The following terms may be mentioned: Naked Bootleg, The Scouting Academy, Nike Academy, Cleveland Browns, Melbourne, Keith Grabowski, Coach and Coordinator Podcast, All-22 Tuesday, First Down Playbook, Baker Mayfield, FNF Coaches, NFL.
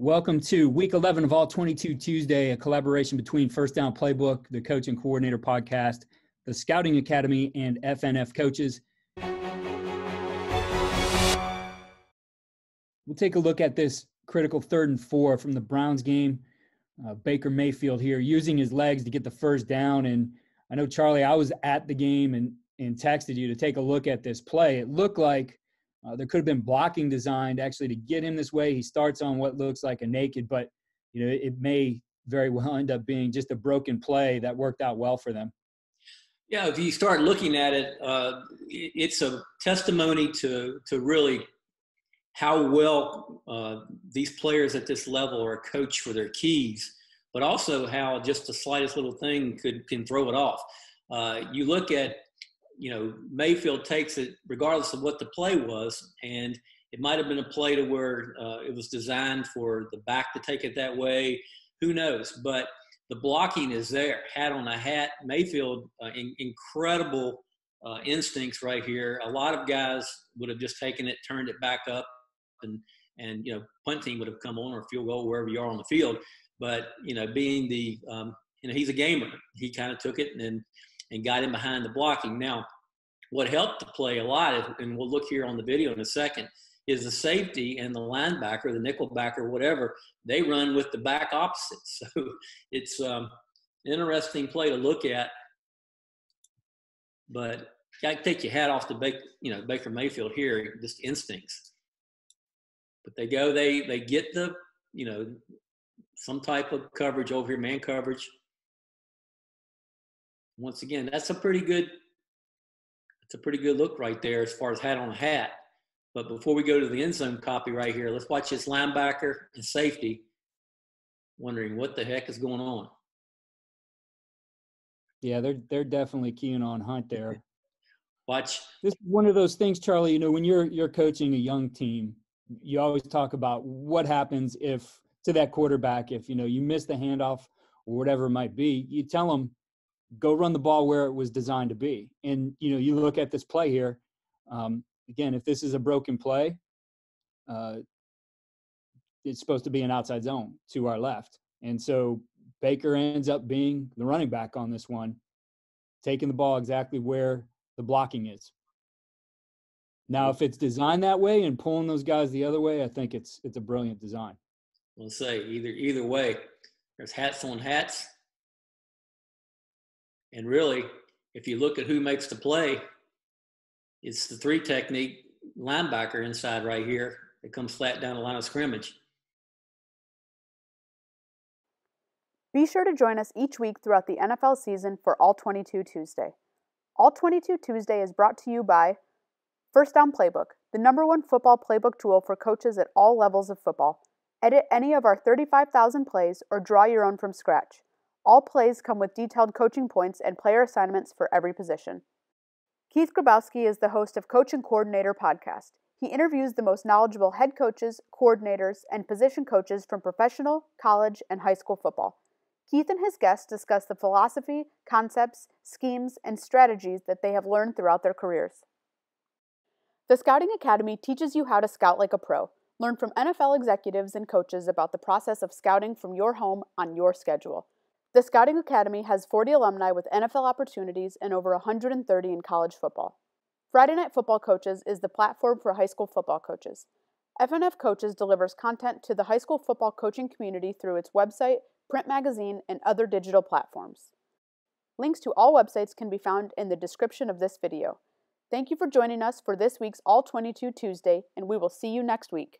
Welcome to week 11 of All-22 Tuesday, a collaboration between First Down Playbook, the Coach and Coordinator Podcast, the Scouting Academy, and FNF Coaches. We'll take a look at this critical 3rd and 4 from the Browns game. Baker Mayfield here using his legs to get the first down. And I know, Charlie, I was at the game and texted you to take a look at this play. It looked like there could have been blocking designed actually to get him this way. He starts on what looks like a naked, but you know it may very well end up being just a broken play that worked out well for them. Yeah, if you start looking at it, it's a testimony to really how well these players at this level are coached for their keys, but also how just the slightest little thing can throw it off. You look at, you know, Mayfield takes it regardless of what the play was, and it might have been a play to where it was designed for the back to take it that way. Who knows? But the blocking is there. Hat on a hat. Mayfield, incredible instincts right here. A lot of guys would have just taken it, turned it back up, and you know, punting would have come on, or field goal, wherever you are on the field. But you know, being the you know, he's a gamer. He kind of took it and got in behind the blocking. Now, what helped the play a lot, and we'll look here on the video in a second, is the safety and the linebacker, the nickel back or whatever, they run with the back opposite. So it's an interesting play to look at. But I take your hat off to Baker Mayfield here, just instincts. But they go, they get the, you know, some type of coverage over here, man coverage. Once again, that's a pretty good look right there as far as hat on hat. But before we go to the end zone copy right here, let's watch this linebacker and safety wondering what the heck is going on. Yeah, they're definitely keying on Hunt there. Watch. This is one of those things, Charlie, you know, when you're coaching a young team, you always talk about what happens if to that quarterback if, you know, you miss the handoff or whatever it might be. You tell them, go run the ball where it was designed to be. And, you know, you look at this play here. Again, if this is a broken play, it's supposed to be an outside zone to our left. And so Baker ends up being the running back on this one, taking the ball exactly where the blocking is. Now, if it's designed that way and pulling those guys the other way, I think it's a brilliant design. We'll say either way, there's hats on hats. And really, if you look at who makes the play, it's the 3 technique linebacker inside right here that comes flat down the line of scrimmage. Be sure to join us each week throughout the NFL season for All-22 Tuesday. All-22 Tuesday is brought to you by First Down Playbook, the #1 football playbook tool for coaches at all levels of football. Edit any of our 35,000 plays or draw your own from scratch. All plays come with detailed coaching points and player assignments for every position. Keith Grabowski is the host of Coach and Coordinator Podcast. He interviews the most knowledgeable head coaches, coordinators, and position coaches from professional, college, and high school football. Keith and his guests discuss the philosophy, concepts, schemes, and strategies that they have learned throughout their careers. The Scouting Academy teaches you how to scout like a pro. Learn from NFL executives and coaches about the process of scouting from your home on your schedule. The Scouting Academy has 40 alumni with NFL opportunities and over 130 in college football. Friday Night Football Coaches is the platform for high school football coaches. FNF Coaches delivers content to the high school football coaching community through its website, print magazine, and other digital platforms. Links to all websites can be found in the description of this video. Thank you for joining us for this week's All-22 Tuesday, and we will see you next week.